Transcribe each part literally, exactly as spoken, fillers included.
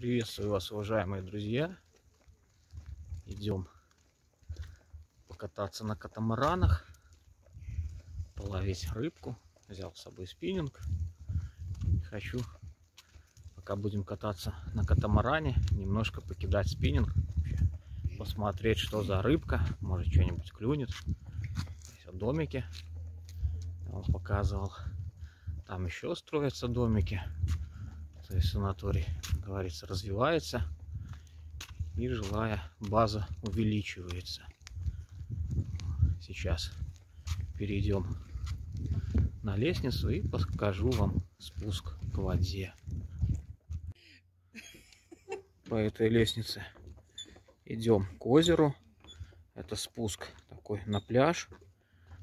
Приветствую вас, уважаемые друзья. Идем покататься на катамаранах, половить рыбку. Взял с собой спиннинг. Хочу, пока будем кататься на катамаране, немножко покидать спиннинг, посмотреть, что за рыбка. Может, что-нибудь клюнет. Все домики. Я вам показывал. Там еще строятся домики. То есть санаторий, как говорится, развивается, и жилая база увеличивается. Сейчас перейдем на лестницу и покажу вам спуск к воде. По этой лестнице идем к озеру. Это спуск такой на пляж,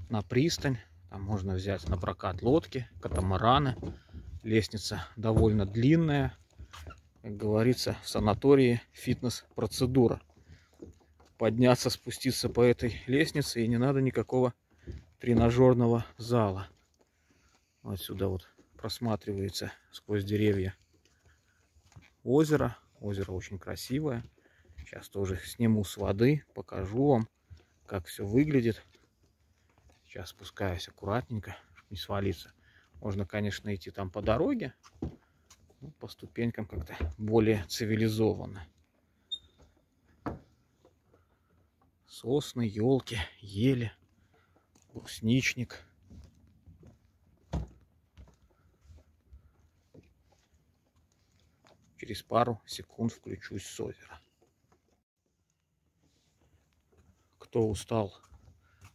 на пристань. Там можно взять на прокат лодки, катамараны. Лестница довольно длинная. Как говорится, в санатории фитнес-процедура. Подняться, спуститься по этой лестнице, и не надо никакого тренажерного зала. Вот сюда вот просматривается сквозь деревья озеро. Озеро очень красивое. Сейчас тоже сниму с воды, покажу вам, как все выглядит. Сейчас спускаюсь аккуратненько, чтобы не свалиться. Можно, конечно, идти там по дороге, но по ступенькам как-то более цивилизованно. Сосны, елки, ели, брусничник. Через пару секунд включусь с озера. Кто устал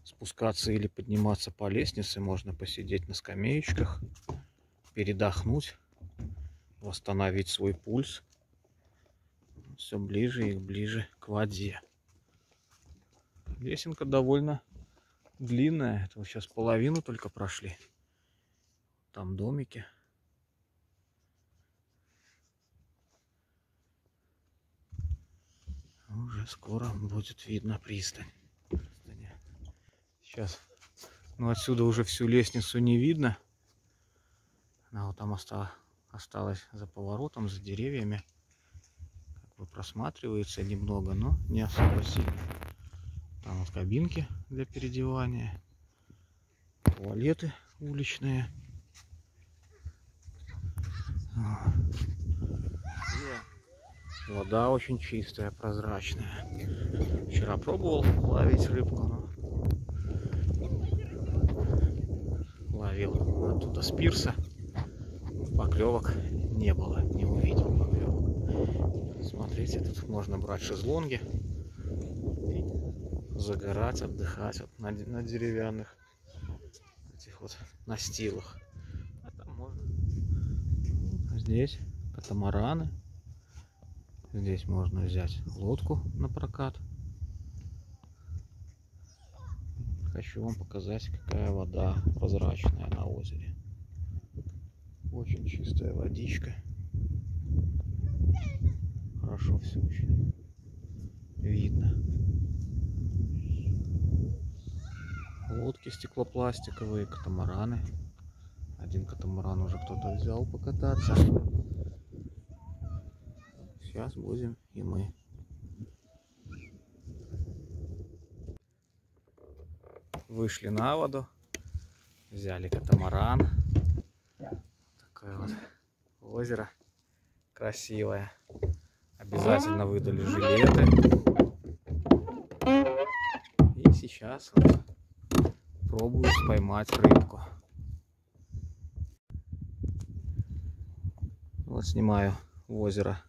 спускаться или подниматься по лестнице, можно посидеть на скамеечках, передохнуть, восстановить свой пульс. Все ближе и ближе к воде. Лесенка довольно длинная. Это вот сейчас половину только прошли. Там домики. Уже скоро будет видно пристань. Сейчас, ну, отсюда уже всю лестницу не видно. Она вот там осталась за поворотом, за деревьями. Как бы просматривается немного, но не особо сильно. Там вот кабинки для переодевания, туалеты уличные. Вода очень чистая, прозрачная. Вчера пробовал ловить рыбку, но ловил оттуда с пирса, поклевок не было, не увидел поклевок. Смотрите, тут можно брать шезлонги и загорать, отдыхать вот на, на деревянных этих вот настилах. А там можно. Здесь катамараны, здесь можно взять лодку на прокат. Хочу вам показать, какая вода прозрачная на озере. Очень чистая водичка. Хорошо все очень видно. Лодки стеклопластиковые, катамараны. Один катамаран уже кто-то взял покататься. Сейчас будем и мы. Вышли на воду, взяли катамаран. Такое вот озеро красивое. Обязательно выдали жилеты. И сейчас вот пробую поймать рыбку. Вот снимаю озеро.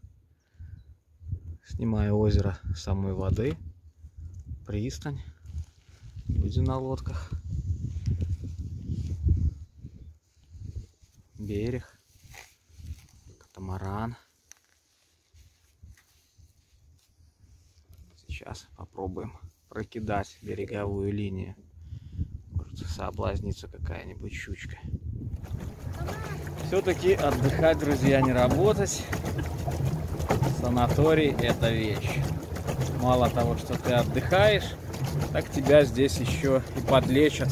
Снимаю озеро с самой воды. Пристань. Люди на лодках. Берег. Катамаран. Сейчас попробуем прокидать береговую линию. Может, соблазнится какая-нибудь щучка. Все-таки отдыхать, друзья, не работать. Санаторий – это вещь. Мало того, что ты отдыхаешь, так тебя здесь еще и подлечат,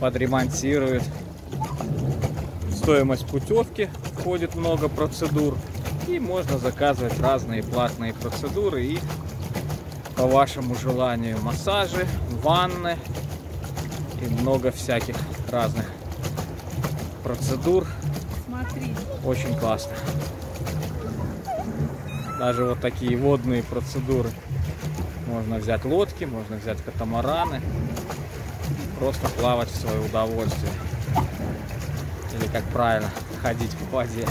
подремонтируют. В стоимость путевки входит много процедур. и можно заказывать разные платные процедуры и по вашему желанию массажи, ванны и много всяких разных процедур. Смотри. Очень классно. Даже вот такие водные процедуры. Можно взять лодки, можно взять катамараны. Просто плавать в свое удовольствие. Или как правильно, ходить по воде.